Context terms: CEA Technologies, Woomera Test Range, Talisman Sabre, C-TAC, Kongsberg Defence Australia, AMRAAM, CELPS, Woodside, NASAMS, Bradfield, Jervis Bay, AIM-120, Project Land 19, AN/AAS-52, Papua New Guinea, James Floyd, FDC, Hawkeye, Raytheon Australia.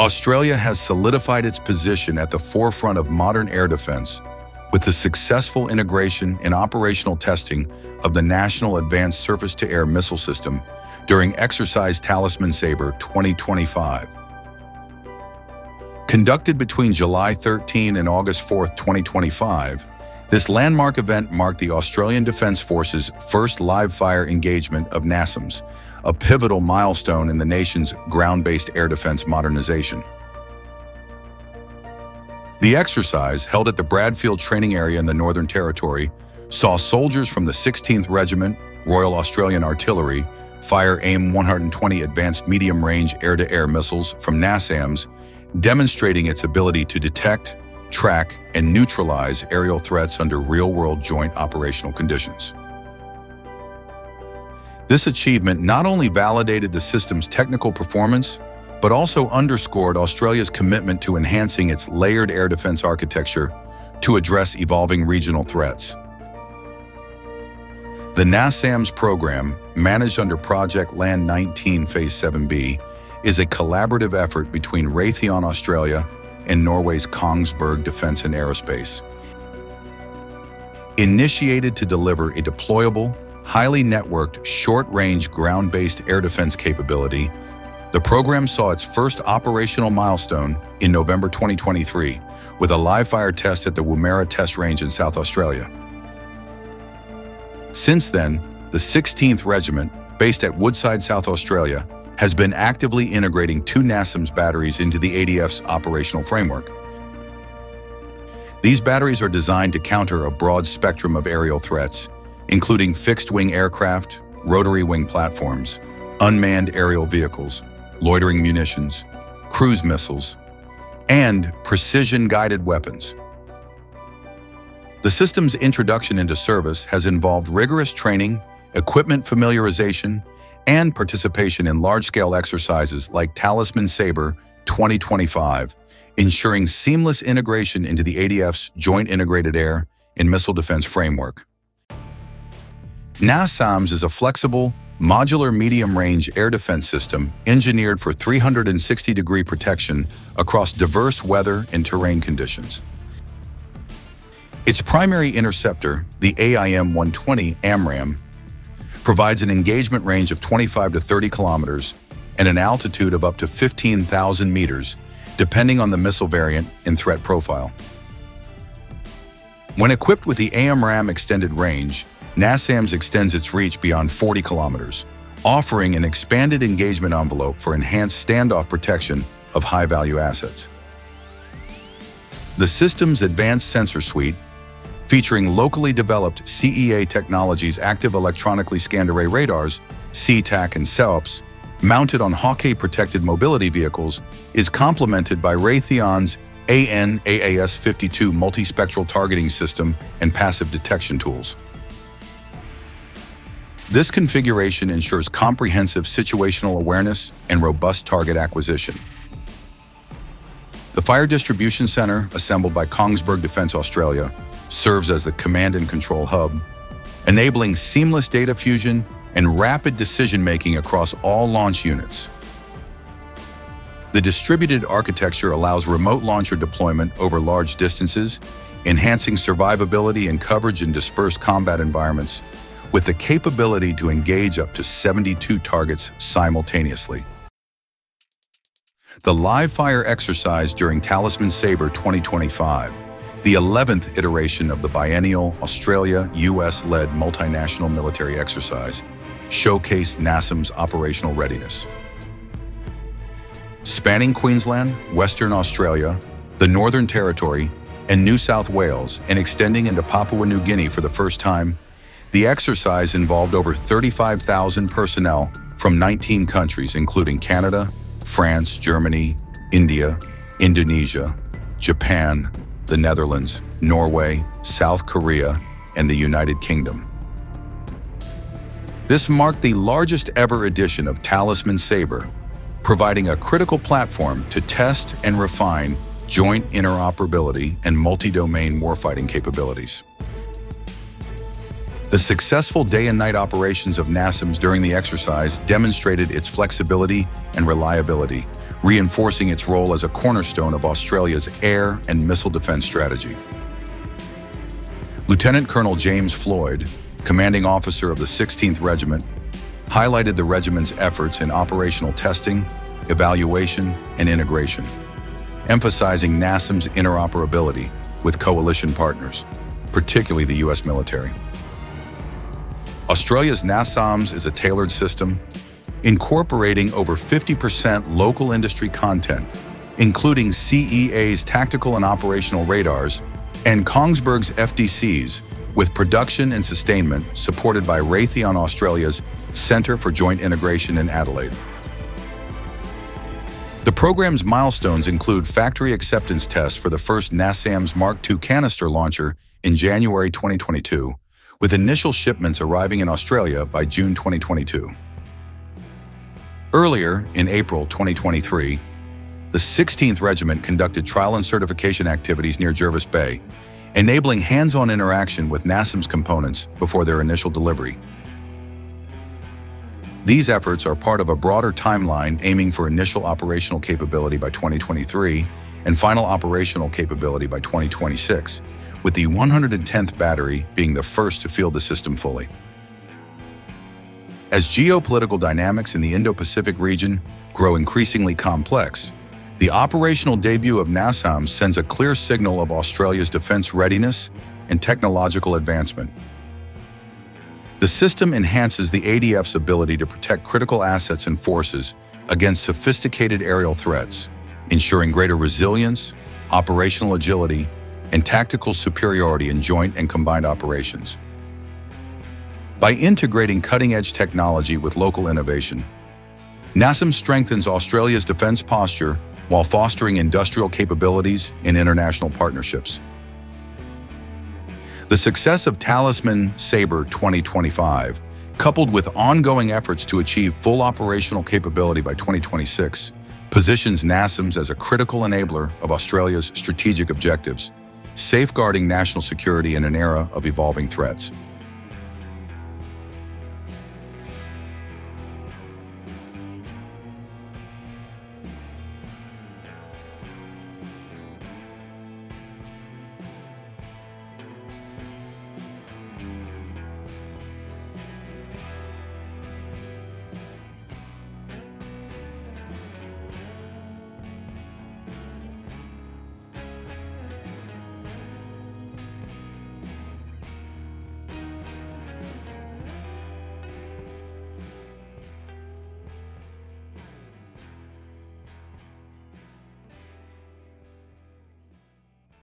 Australia has solidified its position at the forefront of modern air defense with the successful integration and operational testing of the National Advanced Surface-to-Air Missile System during Exercise Talisman Sabre 2025. Conducted between July 13 and August 4, 2025, this landmark event marked the Australian Defence Force's first live-fire engagement of NASAMS, a pivotal milestone in the nation's ground-based air defense modernization. The exercise, held at the Bradfield Training Area in the Northern Territory, saw soldiers from the 16th Regiment, Royal Australian Artillery, fire AIM-120 Advanced Medium-Range Air-to-Air Missiles from NASAMS, demonstrating its ability to detect, track, and neutralize aerial threats under real-world joint operational conditions. This achievement not only validated the system's technical performance, but also underscored Australia's commitment to enhancing its layered air defense architecture to address evolving regional threats. The NASAMS program, managed under Project Land 19 Phase 7B, is a collaborative effort between Raytheon Australia and Norway's Kongsberg Defence and Aerospace. Initiated to deliver a deployable, highly networked, short-range ground-based air defense capability, the program saw its first operational milestone in November 2023 with a live-fire test at the Woomera Test Range in South Australia. Since then, the 16th Regiment, based at Woodside, South Australia, has been actively integrating two NASAMS batteries into the ADF's operational framework. These batteries are designed to counter a broad spectrum of aerial threats, including fixed-wing aircraft, rotary-wing platforms, unmanned aerial vehicles, loitering munitions, cruise missiles, and precision-guided weapons. The system's introduction into service has involved rigorous training, equipment familiarization, and participation in large-scale exercises like Talisman Sabre 2025, ensuring seamless integration into the ADF's Joint Integrated Air and Missile Defense Framework. NASAMS is a flexible, modular medium-range air defense system engineered for 360-degree protection across diverse weather and terrain conditions. Its primary interceptor, the AIM-120 AMRAAM, provides an engagement range of 25 to 30 kilometers and an altitude of up to 15,000 meters, depending on the missile variant and threat profile. When equipped with the AMRAAM extended range, NASAMS extends its reach beyond 40 kilometers, offering an expanded engagement envelope for enhanced standoff protection of high-value assets. The system's advanced sensor suite, featuring locally developed CEA Technologies active electronically scanned array radars, C-TAC and CELPS, mounted on Hawkeye protected mobility vehicles, is complemented by Raytheon's AN/AAS-52 multispectral targeting system and passive detection tools. This configuration ensures comprehensive situational awareness and robust target acquisition. The Fire Distribution Center, assembled by Kongsberg Defence Australia, serves as the command and control hub, enabling seamless data fusion and rapid decision-making across all launch units. The distributed architecture allows remote launcher deployment over large distances, enhancing survivability and coverage in dispersed combat environments, with the capability to engage up to 72 targets simultaneously. The live-fire exercise during Talisman Sabre 2025, the 11th iteration of the biennial Australia-US-led multinational military exercise, showcased NASAMS' operational readiness. Spanning Queensland, Western Australia, the Northern Territory, and New South Wales, and extending into Papua New Guinea for the first time, the exercise involved over 35,000 personnel from 19 countries, including Canada, France, Germany, India, Indonesia, Japan, the Netherlands, Norway, South Korea, and the United Kingdom. This marked the largest ever edition of Talisman Sabre, providing a critical platform to test and refine joint interoperability and multi-domain warfighting capabilities. The successful day and night operations of NASAMS during the exercise demonstrated its flexibility and reliability, reinforcing its role as a cornerstone of Australia's air and missile defence strategy. Lieutenant Colonel James Floyd, commanding officer of the 16th Regiment, highlighted the regiment's efforts in operational testing, evaluation, and integration, emphasizing NASAMS' interoperability with coalition partners, particularly the US military. Australia's NASAMS is a tailored system, incorporating over 50% local industry content, including CEA's tactical and operational radars and Kongsberg's FDCs, with production and sustainment supported by Raytheon Australia's Centre for Joint Integration in Adelaide. The program's milestones include factory acceptance tests for the first NASAMS Mark II canister launcher in January 2022, with initial shipments arriving in Australia by June 2022. Earlier, in April 2023, the 16th Regiment conducted trial and certification activities near Jervis Bay, enabling hands-on interaction with NASAMS components before their initial delivery. These efforts are part of a broader timeline aiming for initial operational capability by 2023 and final operational capability by 2026, with the 110th Battery being the first to field the system fully. As geopolitical dynamics in the Indo-Pacific region grow increasingly complex, the operational debut of NASAMS sends a clear signal of Australia's defence readiness and technological advancement. The system enhances the ADF's ability to protect critical assets and forces against sophisticated aerial threats, ensuring greater resilience, operational agility, and tactical superiority in joint and combined operations. By integrating cutting-edge technology with local innovation, NASAMS strengthens Australia's defence posture while fostering industrial capabilities and international partnerships. The success of Talisman Sabre 2025, coupled with ongoing efforts to achieve full operational capability by 2026, positions NASAMS as a critical enabler of Australia's strategic objectives, safeguarding national security in an era of evolving threats.